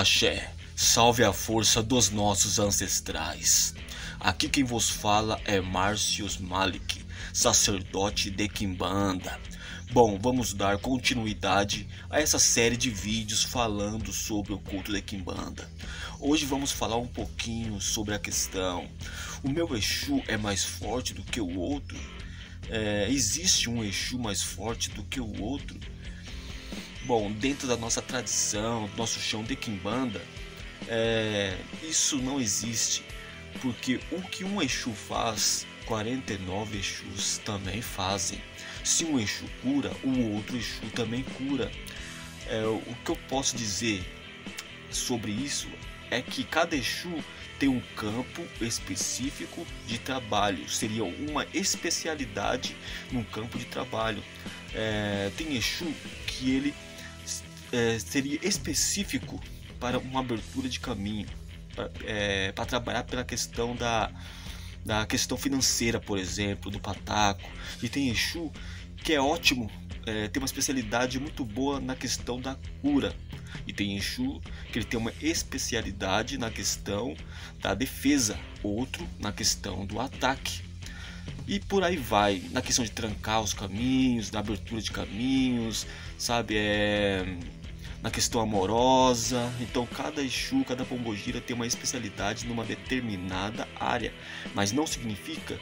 Axé, salve a força dos nossos ancestrais. Aqui quem vos fala é Marcius Malik, sacerdote de Kimbanda. Bom, vamos dar continuidade a essa série de vídeos falando sobre o culto de Kimbanda. Hoje vamos falar um pouquinho sobre a questão: o meu Exu é mais forte do que o outro? Existe um Exu mais forte do que o outro? Bom, dentro da nossa tradição, do nosso chão de Kimbanda, isso não existe, porque o que um Exu faz, 49 Exus também fazem. Se um Exu cura, o outro Exu também cura. O que eu posso dizer sobre isso é que cada Exu tem um campo específico de trabalho, seria uma especialidade num campo de trabalho. Tem Exu que ele seria específico para uma abertura de caminho, para trabalhar pela questão da questão financeira, por exemplo, do pataco. E tem Exu que é ótimo, tem uma especialidade muito boa na questão da cura. E tem Exu que ele tem uma especialidade na questão da defesa, outro na questão do ataque. E por aí vai, na questão de trancar os caminhos, da abertura de caminhos, sabe, na questão amorosa. Então cada Exu, cada pombogira tem uma especialidade numa determinada área, mas não significa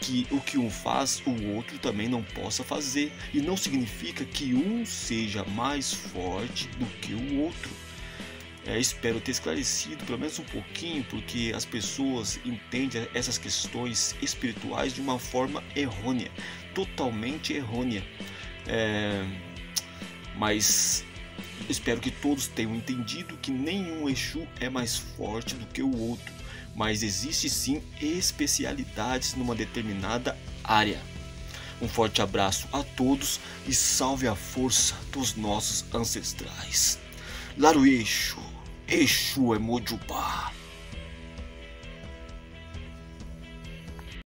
que o que um faz, o outro também não possa fazer, e não significa que um seja mais forte do que o outro. Espero ter esclarecido pelo menos um pouquinho, porque as pessoas entendem essas questões espirituais de uma forma errônea, totalmente errônea. Mas espero que todos tenham entendido que nenhum Exu é mais forte do que o outro, mas existe sim especialidades numa determinada área. Um forte abraço a todos e salve a força dos nossos ancestrais. Laru Exu! Exu é Mojubá.